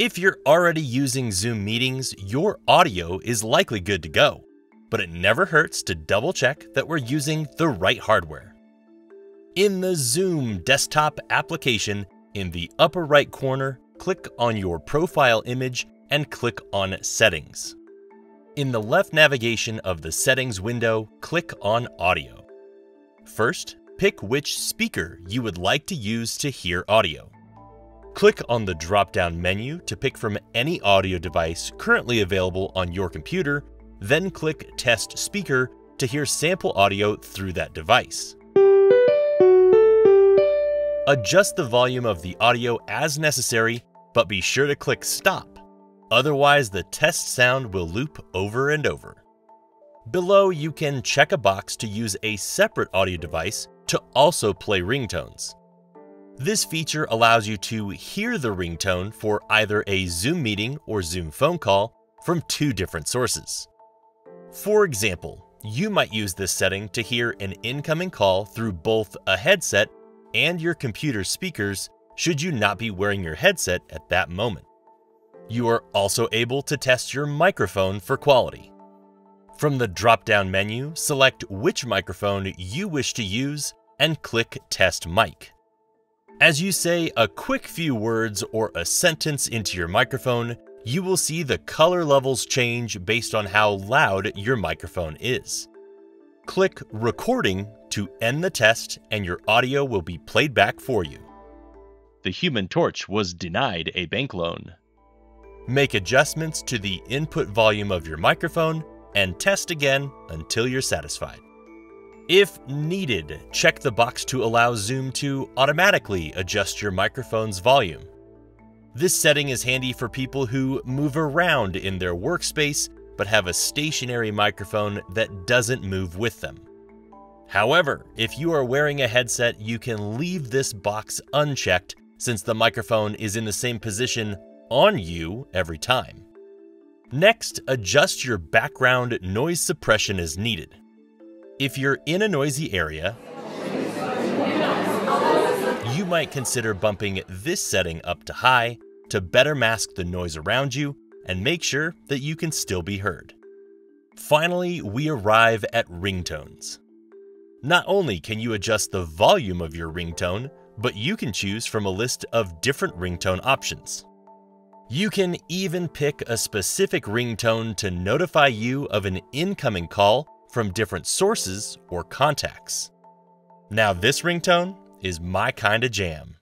If you're already using Zoom meetings, your audio is likely good to go, but it never hurts to double check that we're using the right hardware. In the Zoom desktop application, in the upper right corner, click on your profile image and click on Settings. In the left navigation of the Settings window, click on Audio. First, pick which speaker you would like to use to hear audio. Click on the drop-down menu to pick from any audio device currently available on your computer, then click Test Speaker to hear sample audio through that device. Adjust the volume of the audio as necessary, but be sure to click Stop. Otherwise, the test sound will loop over and over. Below, you can check a box to use a separate audio device to also play ringtones. This feature allows you to hear the ringtone for either a Zoom meeting or Zoom phone call from two different sources. For example, you might use this setting to hear an incoming call through both a headset and your computer speakers should you not be wearing your headset at that moment. You are also able to test your microphone for quality. From the drop-down menu, select which microphone you wish to use and click Test Mic. As you say a quick few words or a sentence into your microphone, you will see the color levels change based on how loud your microphone is. Click Recording to end the test and your audio will be played back for you. The Human Torch was denied a bank loan. Make adjustments to the input volume of your microphone and test again until you're satisfied. If needed, check the box to allow Zoom to automatically adjust your microphone's volume. This setting is handy for people who move around in their workspace but have a stationary microphone that doesn't move with them. However, if you are wearing a headset, you can leave this box unchecked since the microphone is in the same position on you every time. Next, adjust your background noise suppression as needed. If you're in a noisy area, you might consider bumping this setting up to high to better mask the noise around you and make sure that you can still be heard. Finally, we arrive at ringtones. Not only can you adjust the volume of your ringtone, but you can choose from a list of different ringtone options. You can even pick a specific ringtone to notify you of an incoming call from different sources or contacts. Now this ringtone is my kind of jam.